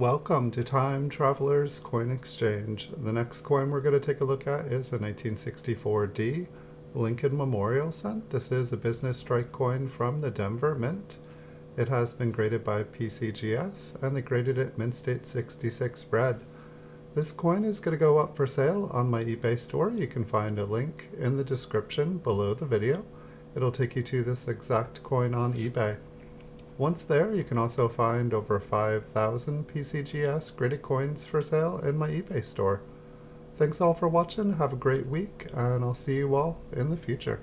Welcome to Time Travelers Coin Exchange. The next coin we're going to take a look at is a 1964 D Lincoln Memorial Cent. This is a business strike coin from the Denver Mint. It has been graded by PCGS, and they graded it Mint State 66 Red. This coin is going to go up for sale on my eBay store. You can find a link in the description below the video. It'll take you to this exact coin on eBay. Once there, you can also find over 5,000 PCGS graded coins for sale in my eBay store. Thanks all for watching, have a great week, and I'll see you all in the future.